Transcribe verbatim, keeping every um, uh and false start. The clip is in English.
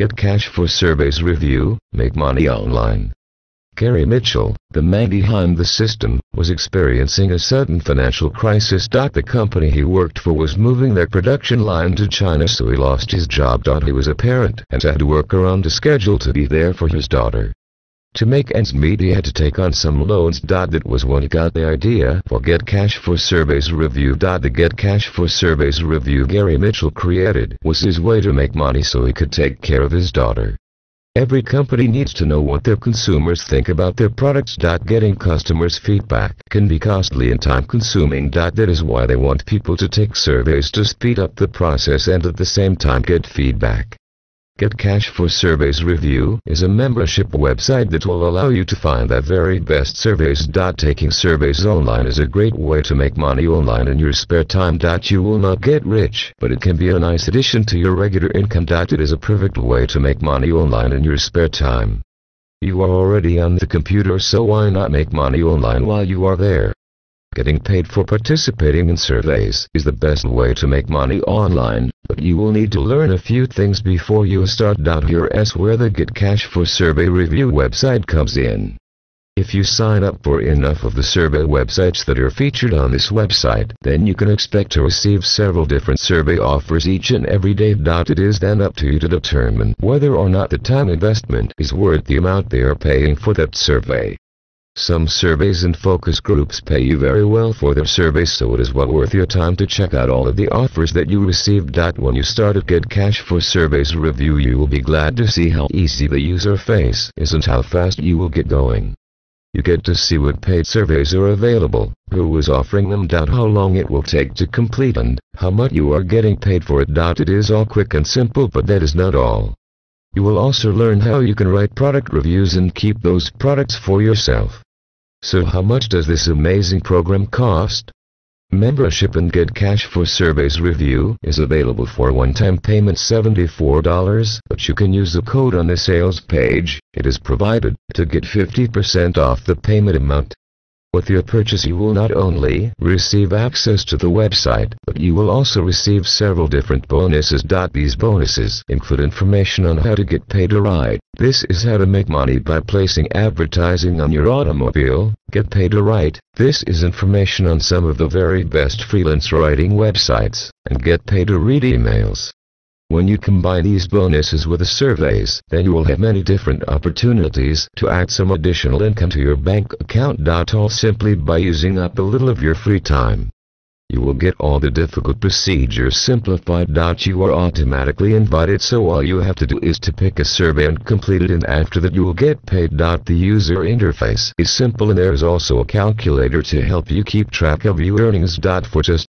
Get Cash for Surveys Review, Make Money Online. Gary Mitchell, the man behind the system, was experiencing a sudden financial crisis. The company he worked for was moving their production line to China, so he lost his job. He was a parent and had to work around a schedule to be there for his daughter. To make ends meet, he had to take on some loans. That was when he got the idea for Get Cash for Surveys Review. The Get Cash for Surveys Review Gary Mitchell created was his way to make money so he could take care of his daughter. Every company needs to know what their consumers think about their products. Getting customers' feedback can be costly and time-consuming. That is why they want people to take surveys to speed up the process and at the same time get feedback. Get Cash for Surveys Review is a membership website that will allow you to find the very best surveys. Taking surveys online is a great way to make money online in your spare time. You will not get rich, but it can be a nice addition to your regular income. It is a perfect way to make money online in your spare time. You are already on the computer, so why not make money online while you are there? Getting paid for participating in surveys is the best way to make money online, but you will need to learn a few things before you start. Here's where the Get Cash for Survey Review website comes in. If you sign up for enough of the survey websites that are featured on this website, then you can expect to receive several different survey offers each and every day. It is then up to you to determine whether or not the time investment is worth the amount they are paying for that survey. Some surveys and focus groups pay you very well for their surveys, so it is well worth your time to check out all of the offers that you received. When you start at Get Cash for Surveys Review, you will be glad to see how easy the user face is and how fast you will get going. You get to see what paid surveys are available, who is offering them, how long it will take to complete, and how much you are getting paid for it. It is all quick and simple, but that is not all. You will also learn how you can write product reviews and keep those products for yourself. So how much does this amazing program cost? Membership and Get Cash for Surveys Review is available for one-time payment seventy-four dollars, but you can use the code on the sales page, it is provided, to get fifty percent off the payment amount. With your purchase, you will not only receive access to the website, but you will also receive several different bonuses. These bonuses include information on how to get paid to ride. This is how to make money by placing advertising on your automobile. Get paid to write. This is information on some of the very best freelance writing websites, and get paid to read emails. When you combine these bonuses with the surveys, then you will have many different opportunities to add some additional income to your bank account. All simply by using up a little of your free time. You will get all the difficult procedures simplified. You are automatically invited, so all you have to do is to pick a survey and complete it, and after that you will get paid. The user interface is simple, and there is also a calculator to help you keep track of your earnings. For just